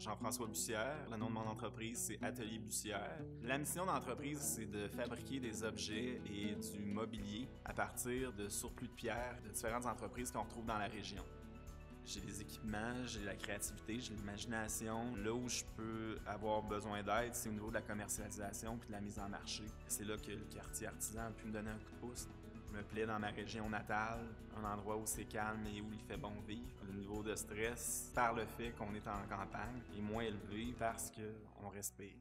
Jean-François Bussière. Le nom de mon entreprise, c'est Atelier Bussière. La mission de l'entreprise, c'est de fabriquer des objets et du mobilier à partir de surplus de pierre de différentes entreprises qu'on retrouve dans la région. J'ai les équipements, j'ai la créativité, j'ai l'imagination. Là où je peux avoir besoin d'aide, c'est au niveau de la commercialisation puis de la mise en marché. C'est là que le quartier artisan a pu me donner un coup de pouce. Je me plais dans ma région natale, un endroit où c'est calme et où il fait bon vivre. Le niveau de stress, par le fait qu'on est en campagne, est moins élevé parce qu'on respire.